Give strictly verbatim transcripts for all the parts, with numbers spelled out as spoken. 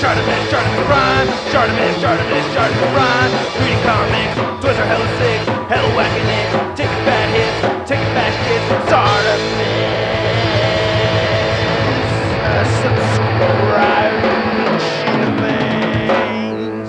Shartimus, Shartimus Prime, Shartimus, Shartimus, Shartimus Prime. Reading comics, Twitter hella sick, hella whacking it, taking bad hits, taking bad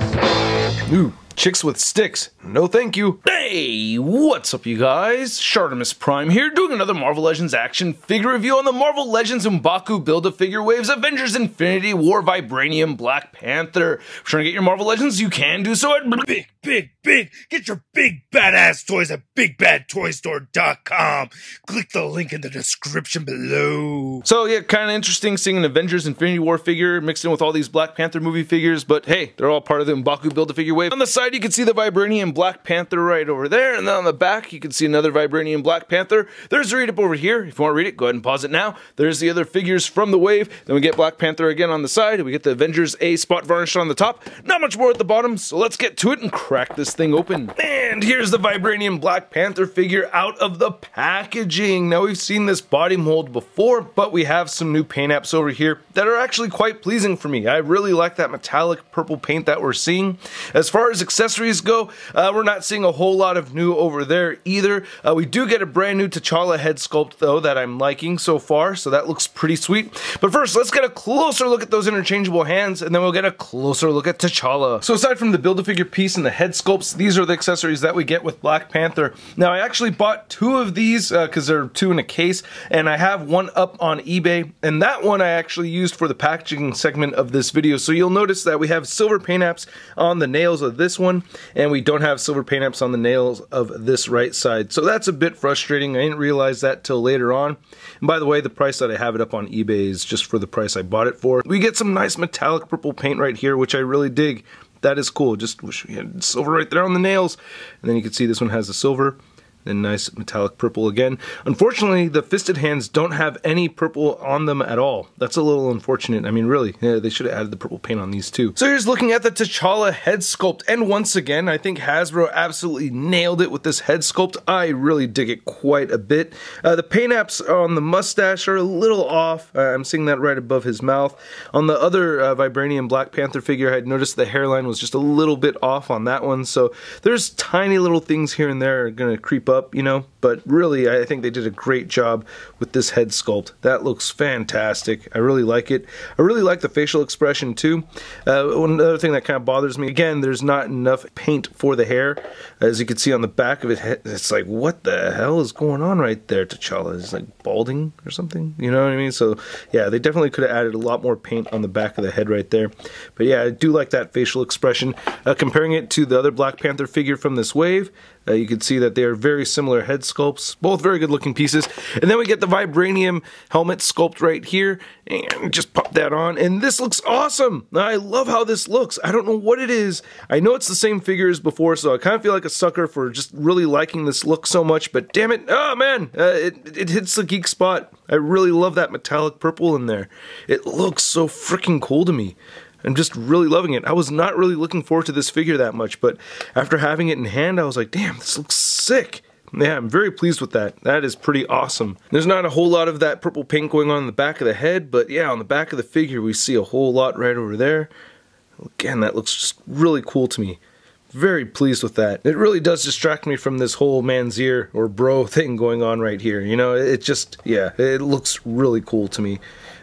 shit. Shartimus, subscribe. Ooh, chicks with sticks. No thank you. Hey, what's up you guys? Shartimus Prime here, doing another Marvel Legends action figure review on the Marvel Legends M'Baku Build-A-Figure Waves Avengers Infinity War Vibranium Black Panther. If you're trying to get your Marvel Legends, you can do so at Big, Big, Big. Get your big badass toys at Big Bad Toy Store dot com. Click the link in the description below. So yeah, kind of interesting seeing an Avengers Infinity War figure mixed in with all these Black Panther movie figures, but hey, they're all part of the M'Baku Build-A-Figure Wave. On the side, you can see the Vibranium Black Panther right over there, and then on the back you can see another Vibranium Black Panther. There's the read up over here. If you want to read it, go ahead and pause it now. There's the other figures from the wave. Then we get Black Panther again on the side. We get the Avengers A spot varnish on the top. Not much more at the bottom, so let's get to it and crack this thing open. And here's the Vibranium Black Panther figure out of the packaging. Now we've seen this body mold before, but we have some new paint apps over here that are actually quite pleasing for me. I really like that metallic purple paint that we're seeing. As far as accessories go, uh, we're not Not seeing a whole lot of new over there either. Uh, we do get a brand new T'Challa head sculpt though that I'm liking so far, so that looks pretty sweet. But first, let's get a closer look at those interchangeable hands, and then we'll get a closer look at T'Challa. So aside from the Build-A-Figure piece and the head sculpts, these are the accessories that we get with Black Panther. Now I actually bought two of these because uh, they're two in a case, and I have one up on eBay, and that one I actually used for the packaging segment of this video. So you'll notice that we have silver paint apps on the nails of this one, and we don't have silver paint apps on the nails of this right side. So that's a bit frustrating. I didn't realize that till later on. And by the way, the price that I have it up on eBay is just for the price I bought it for. We get some nice metallic purple paint right here, which I really dig. That is cool. Just wish we had silver right there on the nails. And then you can see this one has the silver, then nice metallic purple again. Unfortunately, the fisted hands don't have any purple on them at all. That's a little unfortunate. I mean, really, yeah, they should have added the purple paint on these too. So here's looking at the T'Challa head sculpt, and once again, I think Hasbro absolutely nailed it with this head sculpt. I really dig it quite a bit. Uh, the paint apps on the mustache are a little off. Uh, I'm seeing that right above his mouth. On the other uh, Vibranium Black Panther figure, I had noticed the hairline was just a little bit off on that one, so there's tiny little things here and there are gonna creep up up, you know, but really I think they did a great job with this head sculpt. That looks fantastic. I really like it. I really like the facial expression too. Uh, one other thing that kind of bothers me, again, there's not enough paint for the hair. As you can see on the back of his head, it's like, what the hell is going on right there, T'Challa? Is like balding or something? You know what I mean? So yeah, they definitely could have added a lot more paint on the back of the head right there. But yeah, I do like that facial expression. Uh, comparing it to the other Black Panther figure from this wave, uh, you can see that they are very similar head sculpts, both very good looking pieces. And then we get the Vibranium helmet sculpt right here, and just pop that on, and this looks awesome. I love how this looks. I don't know what it is. I know it's the same figure as before, so I kind of feel like a sucker for just really liking this look so much, but damn it, oh man, uh, it, it hits the geek spot. I really love that metallic purple in there. It looks so freaking cool to me. I'm just really loving it. I was not really looking forward to this figure that much, but after having it in hand, I was like, damn, this looks sick. Yeah, I'm very pleased with that. That is pretty awesome. There's not a whole lot of that purple paint going on in the back of the head, but yeah, on the back of the figure, we see a whole lot right over there. Again, that looks just really cool to me. Very pleased with that. It really does distract me from this whole man's ear or bro thing going on right here. You know, it just, yeah, it looks really cool to me.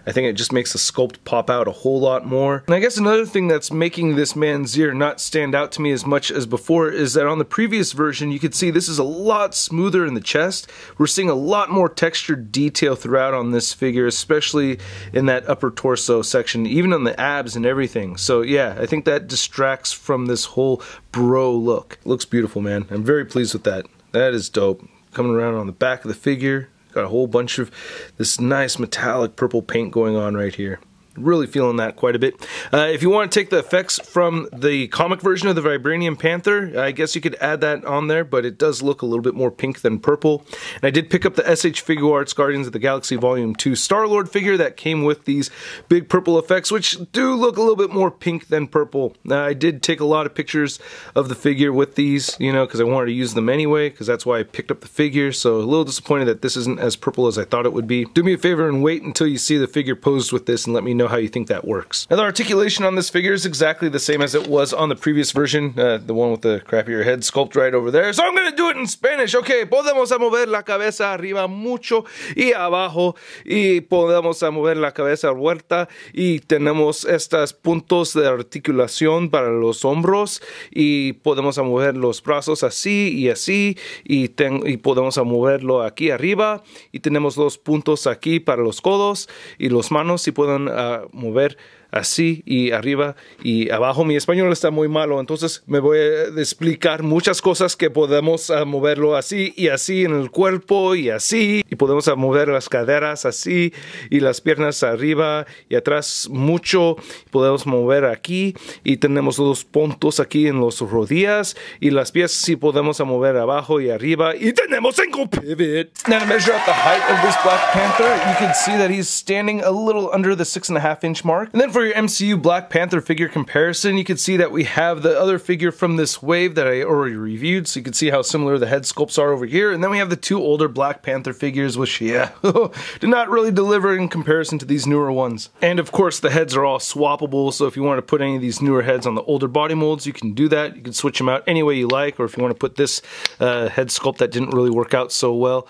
I think it just makes the sculpt pop out a whole lot more. And I guess another thing that's making this man's ear not stand out to me as much as before is that on the previous version, you could see this is a lot smoother in the chest. We're seeing a lot more textured detail throughout on this figure, especially in that upper torso section, even on the abs and everything. So yeah, I think that distracts from this whole bro look. Looks beautiful, man. I'm very pleased with that. That is dope. Coming around on the back of the figure, got a whole bunch of this nice metallic purple paint going on right here. Really feeling that quite a bit. Uh, if you want to take the effects from the comic version of the Vibranium Panther, I guess you could add that on there, but it does look a little bit more pink than purple. And I did pick up the S H Figuarts Guardians of the Galaxy Volume two Star-Lord figure that came with these big purple effects, which do look a little bit more pink than purple. Now, I did take a lot of pictures of the figure with these, you know, because I wanted to use them anyway, because that's why I picked up the figure, so a little disappointed that this isn't as purple as I thought it would be. Do me a favor and wait until you see the figure posed with this and let me know know how you think that works. Now the articulation on this figure is exactly the same as it was on the previous version, uh, the one with the crappier head sculpt right over there. So I'm gonna do it in Spanish. Okay, podemos a mover la cabeza arriba mucho y abajo, y podemos a mover la cabeza vuelta, y tenemos estos puntos de articulación para los hombros, y podemos a mover los brazos así y así, y, ten, y podemos a moverlo aquí arriba, y tenemos los puntos aquí para los codos y los manos, y pueden uh, mover así y arriba y abajo. Mi español está muy malo, entonces me voy a explicar muchas cosas que podemos uh, moverlo así y así en el cuerpo y así. Y podemos uh, mover las caderas así y las piernas arriba y atrás mucho. Podemos mover aquí y tenemos los puntos aquí en las rodillas y las pies, sí podemos uh, mover abajo y arriba. Y tenemos single pivot. Now to measure out the height of this Black Panther, you can see that he's standing a little under the six and a half inch mark. And then for For your M C U Black Panther figure comparison, you can see that we have the other figure from this wave that I already reviewed, so you can see how similar the head sculpts are over here, and then we have the two older Black Panther figures, which, yeah, did not really deliver in comparison to these newer ones. And of course the heads are all swappable, so if you want to put any of these newer heads on the older body molds, you can do that. You can switch them out any way you like, or if you want to put this uh, head sculpt that didn't really work out so well,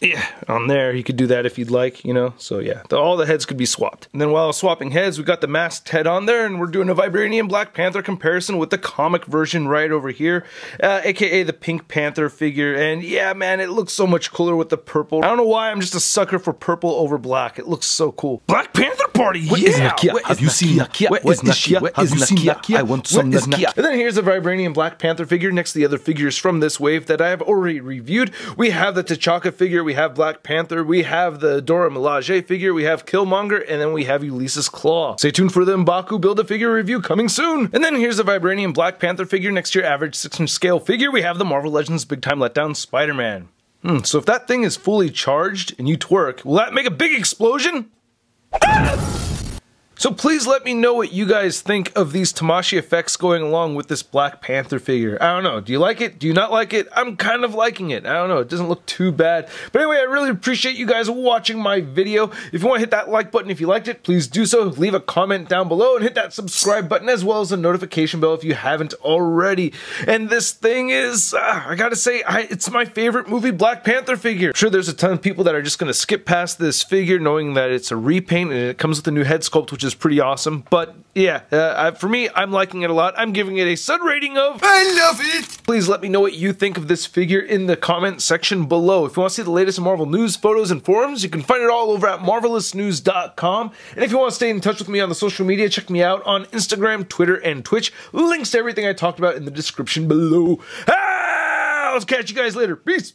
yeah, on there, you could do that if you'd like, you know, so yeah, the, all the heads could be swapped. And then while swapping heads, we got the masked head on there, and we're doing a Vibranium Black Panther comparison with the comic version right over here, uh, aka the Pink Panther figure, and yeah, man, it looks so much cooler with the purple. I don't know why, I'm just a sucker for purple over black. It looks so cool. Black Panther party, what yeah! Is Nakia? What Have is you Nakia? Seen Nakia? What, what is, is Nakia? Nakia? Have is you seen Nakia? I want some Nakia. Nakia. And then here's the Vibranium Black Panther figure next to the other figures from this wave that I have already reviewed. We have the T'Chaka figure, we have Black Panther, we have the Dora Milaje figure, we have Killmonger, and then we have Ulysses Klaw. Stay tuned for the M'Baku Build a Figure review coming soon! And then here's the Vibranium Black Panther figure next to your average six inch scale figure. We have the Marvel Legends Big Time Letdown Spider-Man. Hmm, so if that thing is fully charged and you twerk, will that make a big explosion? Ah! So please let me know what you guys think of these Tamashii effects going along with this Black Panther figure. I don't know, do you like it? Do you not like it? I'm kind of liking it. I don't know, it doesn't look too bad. But anyway, I really appreciate you guys watching my video. If you want to hit that like button if you liked it, please do so. Leave a comment down below and hit that subscribe button as well as the notification bell if you haven't already. And this thing is, uh, I gotta say, I, it's my favorite movie Black Panther figure. I'm sure there's a ton of people that are just gonna skip past this figure knowing that it's a repaint and it comes with a new head sculpt, which is is pretty awesome, but yeah, uh, for me, I'm liking it a lot. I'm giving it a sub rating of I love it! Please let me know what you think of this figure in the comment section below. If you want to see the latest in Marvel news, photos, and forums, you can find it all over at marvelous news dot com. And if you want to stay in touch with me on the social media, check me out on Instagram, Twitter, and Twitch. Links to everything I talked about in the description below. Ah, I'll catch you guys later. Peace!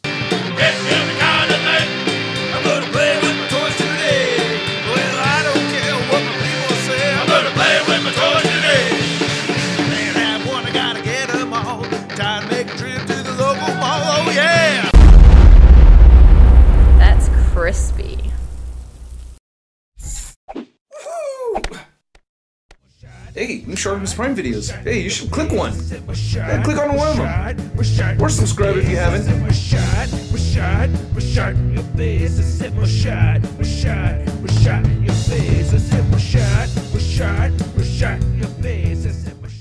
Crispy. Hey, new Shartimus Prime videos. Hey, you should click one. Yeah, click on one of them. Or subscribe if you haven't. Shot, shot, shot, shot,